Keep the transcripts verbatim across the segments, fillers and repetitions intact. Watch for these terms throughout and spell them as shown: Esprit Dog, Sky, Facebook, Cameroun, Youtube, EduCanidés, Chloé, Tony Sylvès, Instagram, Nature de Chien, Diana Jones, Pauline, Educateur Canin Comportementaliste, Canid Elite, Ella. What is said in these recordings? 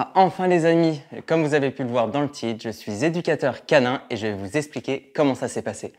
Ah, enfin les amis, comme vous avez pu le voir dans le titre, je suis éducateur canin et je vais vous expliquer comment ça s'est passé.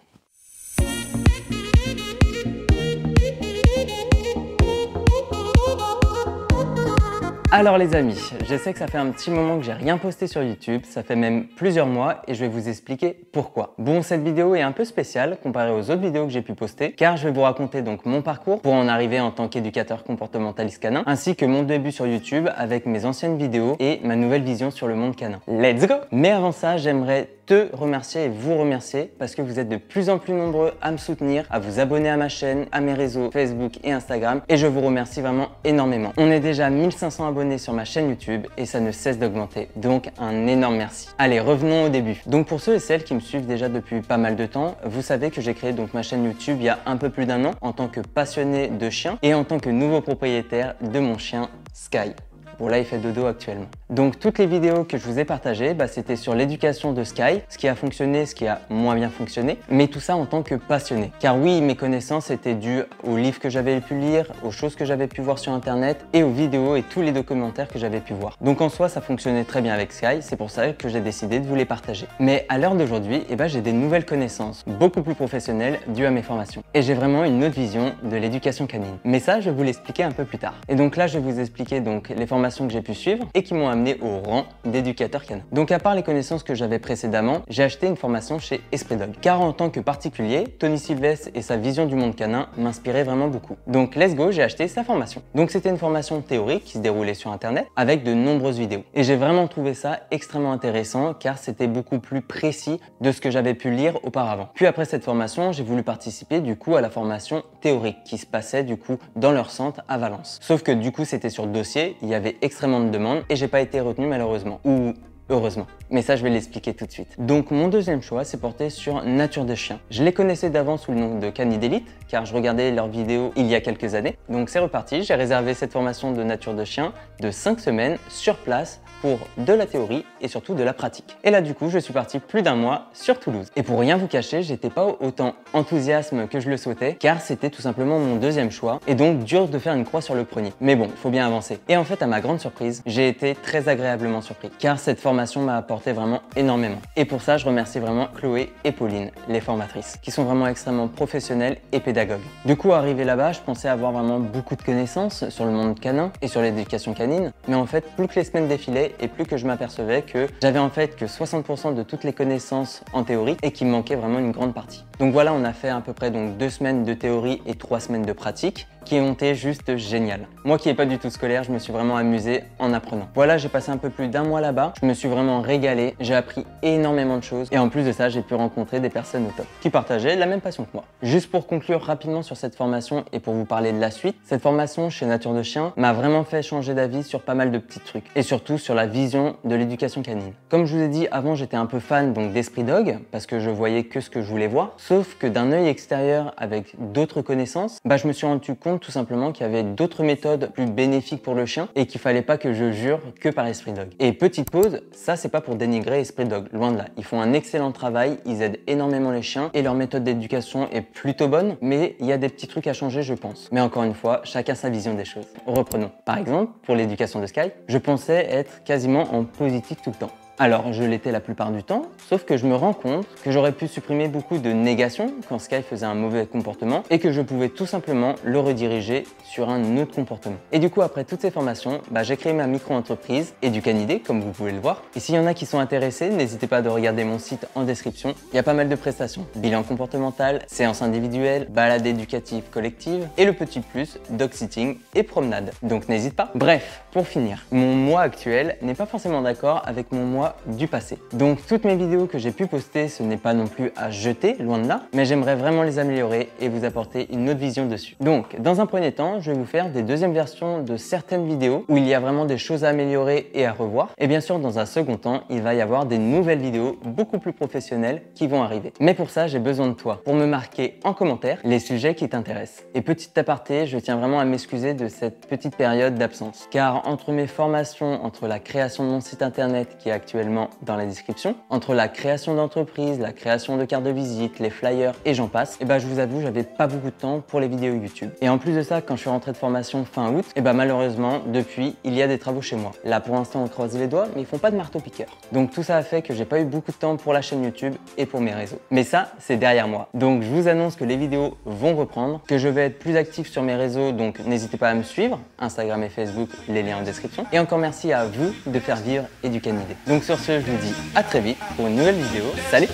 Alors les amis, je sais que ça fait un petit moment que j'ai rien posté sur YouTube, ça fait même plusieurs mois et je vais vous expliquer pourquoi. Bon, cette vidéo est un peu spéciale comparée aux autres vidéos que j'ai pu poster car je vais vous raconter donc mon parcours pour en arriver en tant qu'éducateur comportementaliste canin ainsi que mon début sur YouTube avec mes anciennes vidéos et ma nouvelle vision sur le monde canin. Let's go! Mais avant ça, j'aimerais te remercier et vous remercier parce que vous êtes de plus en plus nombreux à me soutenir, à vous abonner à ma chaîne, à mes réseaux Facebook et Instagram et je vous remercie vraiment énormément. On est déjà mille cinq cents abonnés sur ma chaîne YouTube et ça ne cesse d'augmenter, donc un énorme merci. Allez, revenons au début. Donc pour ceux et celles qui me suivent déjà depuis pas mal de temps, vous savez que j'ai créé donc ma chaîne YouTube il y a un peu plus d'un an en tant que passionné de chiens et en tant que nouveau propriétaire de mon chien Sky. Bon là il fait dodo actuellement. Donc toutes les vidéos que je vous ai partagées, bah, c'était sur l'éducation de Sky, ce qui a fonctionné, ce qui a moins bien fonctionné, mais tout ça en tant que passionné. Car oui, mes connaissances étaient dues aux livres que j'avais pu lire, aux choses que j'avais pu voir sur internet et aux vidéos et tous les documentaires que j'avais pu voir. Donc en soi ça fonctionnait très bien avec Sky, c'est pour ça que j'ai décidé de vous les partager. Mais à l'heure d'aujourd'hui, eh ben, j'ai des nouvelles connaissances, beaucoup plus professionnelles dues à mes formations. Et j'ai vraiment une autre vision de l'éducation canine. Mais ça je vais vous l'expliquer un peu plus tard. Et donc là je vais vous expliquer donc les formations que j'ai pu suivre et qui m'ont amené au rang d'éducateur canin. Donc à part les connaissances que j'avais précédemment, j'ai acheté une formation chez Esprit Dog. Car en tant que particulier, Tony Sylvès et sa vision du monde canin m'inspiraient vraiment beaucoup. Donc let's go, j'ai acheté sa formation. Donc c'était une formation théorique qui se déroulait sur internet avec de nombreuses vidéos. Et j'ai vraiment trouvé ça extrêmement intéressant car c'était beaucoup plus précis de ce que j'avais pu lire auparavant. Puis après cette formation, j'ai voulu participer du coup à la formation théorique qui se passait du coup dans leur centre à Valence. Sauf que du coup c'était sur dossier, il y avait extrêmement de demandes et j'ai pas été retenu malheureusement ou heureusement, mais ça je vais l'expliquer tout de suite. Donc mon deuxième choix s'est porté sur Nature de Chien. Je les connaissais d'avant sous le nom de Canid Elite car je regardais leurs vidéos il y a quelques années. Donc c'est reparti, j'ai réservé cette formation de Nature de Chien de cinq semaines sur place pour de la théorie et surtout de la pratique. Et là du coup, je suis parti plus d'un mois sur Toulouse. Et pour rien vous cacher, j'étais pas autant enthousiaste que je le souhaitais car c'était tout simplement mon deuxième choix et donc dur de faire une croix sur le premier. Mais bon, faut bien avancer. Et en fait, à ma grande surprise, j'ai été très agréablement surpris car cette formation m'a apporté vraiment énormément. Et pour ça, je remercie vraiment Chloé et Pauline, les formatrices, qui sont vraiment extrêmement professionnelles et pédagogues. Du coup, arrivé là-bas, je pensais avoir vraiment beaucoup de connaissances sur le monde canin et sur l'éducation canine, mais en fait, plus que les semaines défilaient, et plus que je m'apercevais que j'avais en fait que soixante pour cent de toutes les connaissances en théorie et qu'il me manquait vraiment une grande partie. Donc voilà, on a fait à peu près donc deux semaines de théorie et trois semaines de pratique qui ont été juste géniales. Moi qui n'ai pas du tout scolaire, je me suis vraiment amusé en apprenant. Voilà, j'ai passé un peu plus d'un mois là-bas, je me suis vraiment régalé, j'ai appris énormément de choses et en plus de ça, j'ai pu rencontrer des personnes au top qui partageaient la même passion que moi. Juste pour conclure rapidement sur cette formation et pour vous parler de la suite, cette formation chez Nature de Chien m'a vraiment fait changer d'avis sur pas mal de petits trucs et surtout sur la vision de l'éducation canine. Comme je vous ai dit avant, j'étais un peu fan donc d'Esprit Dog parce que je voyais que ce que je voulais voir, sauf que d'un œil extérieur avec d'autres connaissances, bah, je me suis rendu compte tout simplement qu'il y avait d'autres méthodes plus bénéfiques pour le chien et qu'il fallait pas que je jure que par Esprit Dog. Et petite pause, ça c'est pas pour dénigrer Esprit Dog, loin de là. Ils font un excellent travail, ils aident énormément les chiens et leur méthode d'éducation est plutôt bonne, mais il y a des petits trucs à changer je pense. Mais encore une fois, chacun sa vision des choses. Reprenons. Par exemple, pour l'éducation de Sky, je pensais être quasiment en positif tout le temps. Alors, je l'étais la plupart du temps, sauf que je me rends compte que j'aurais pu supprimer beaucoup de négations quand Sky faisait un mauvais comportement et que je pouvais tout simplement le rediriger sur un autre comportement. Et du coup, après toutes ces formations, bah, j'ai créé ma micro-entreprise EduCanidés, comme vous pouvez le voir. Et s'il y en a qui sont intéressés, n'hésitez pas à regarder mon site en description. Il y a pas mal de prestations. Bilan comportemental, séances individuelles, balades éducatives collectives et le petit plus, dog sitting et promenade. Donc n'hésite pas. Bref, pour finir, mon moi actuel n'est pas forcément d'accord avec mon moi du passé. Donc toutes mes vidéos que j'ai pu poster, ce n'est pas non plus à jeter, loin de là, mais j'aimerais vraiment les améliorer et vous apporter une autre vision dessus. Donc dans un premier temps, je vais vous faire des deuxièmes versions de certaines vidéos où il y a vraiment des choses à améliorer et à revoir. Et bien sûr, dans un second temps, il va y avoir des nouvelles vidéos beaucoup plus professionnelles qui vont arriver. Mais pour ça, j'ai besoin de toi pour me marquer en commentaire les sujets qui t'intéressent. Et petit aparté, je tiens vraiment à m'excuser de cette petite période d'absence, car entre mes formations, entre la création de mon site internet qui est actuellement actuellement dans la description. Entre la création d'entreprise, la création de cartes de visite, les flyers et j'en passe, et bah je vous avoue, j'avais pas beaucoup de temps pour les vidéos YouTube. Et en plus de ça, quand je suis rentré de formation fin août, et bah malheureusement, depuis, il y a des travaux chez moi. Là pour l'instant, on croise les doigts, mais ils font pas de marteau-piqueur. Donc tout ça a fait que j'ai pas eu beaucoup de temps pour la chaîne YouTube et pour mes réseaux. Mais ça, c'est derrière moi. Donc je vous annonce que les vidéos vont reprendre, que je vais être plus actif sur mes réseaux, donc n'hésitez pas à me suivre, Instagram et Facebook, les liens en description. Et encore merci à vous de faire vivre EduCanidés. Donc sur ce, je vous dis à très vite pour une nouvelle vidéo. Salut!